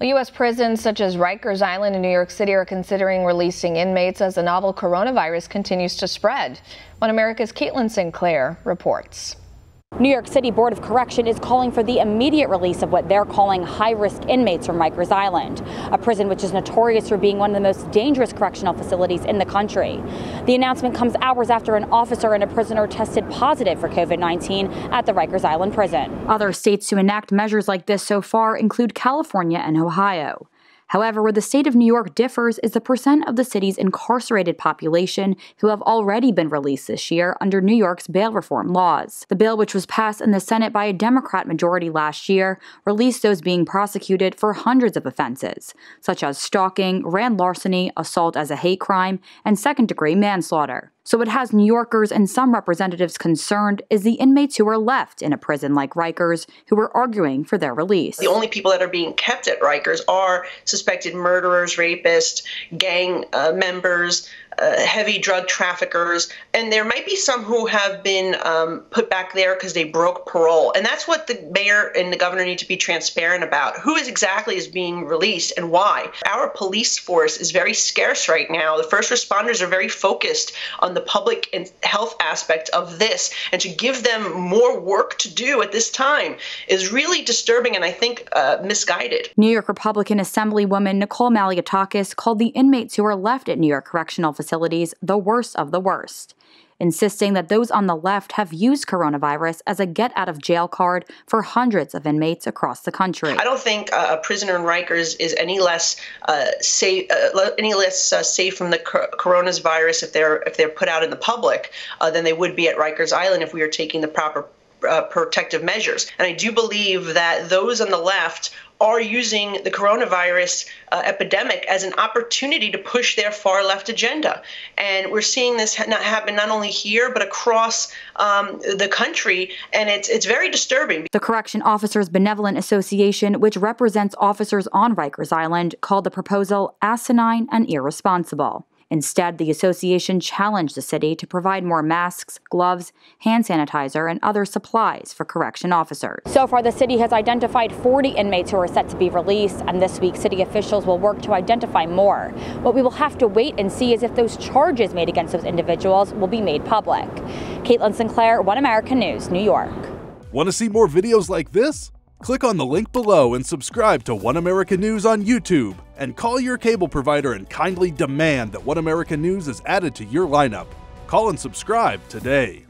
Well, U.S. prisons such as Rikers Island in New York City are considering releasing inmates as the novel coronavirus continues to spread. One America's Caitlin Sinclair reports. New York City Board of Correction is calling for the immediate release of what they're calling high-risk inmates from Rikers Island, a prison which is notorious for being one of the most dangerous correctional facilities in the country. The announcement comes hours after an officer and a prisoner tested positive for COVID-19 at the Rikers Island prison. Other states to enact measures like this so far include California and Ohio. However, where the state of New York differs is the percent of the city's incarcerated population who have already been released this year under New York's bail reform laws. The bill, which was passed in the Senate by a Democrat majority last year, released those being prosecuted for hundreds of offenses, such as stalking, grand larceny, assault as a hate crime, and second-degree manslaughter. So what has New Yorkers and some representatives concerned is the inmates who are left in a prison like Rikers who are arguing for their release. The only people that are being kept at Rikers are suspected murderers, rapists, gang members, heavy drug traffickers, and there might be some who have been put back there because they broke parole. And that's what the mayor and the governor need to be transparent about. Who is exactly is being released and why? Our police force is very scarce right now. The first responders are very focused on the public and health aspect of this, and to give them more work to do at this time is really disturbing and I think misguided. New York Republican Assemblywoman Nicole Malliotakis called the inmates who are left at New York correctional facilities the worst of the worst, insisting that those on the left have used coronavirus as a get-out-of-jail card for hundreds of inmates across the country. I don't think a prisoner in Rikers is any less safe from the coronavirus if they're put out in the public than they would be at Rikers Island if we were taking the proper protective measures. And I do believe that those on the left are using the coronavirus epidemic as an opportunity to push their far left agenda. And we're seeing this happen not only here, but across the country, and it's very disturbing. The Correction Officers Benevolent Association, which represents officers on Rikers Island, called the proposal asinine and irresponsible. Instead, the association challenged the city to provide more masks, gloves, hand sanitizer, and other supplies for correction officers. So far, the city has identified 40 inmates who are set to be released, and this week, city officials will work to identify more. What we will have to wait and see is if those charges made against those individuals will be made public. Caitlin Sinclair, One America News, New York. Want to see more videos like this? Click on the link below and subscribe to One America News on YouTube, and call your cable provider and kindly demand that One America News is added to your lineup. Call and subscribe today.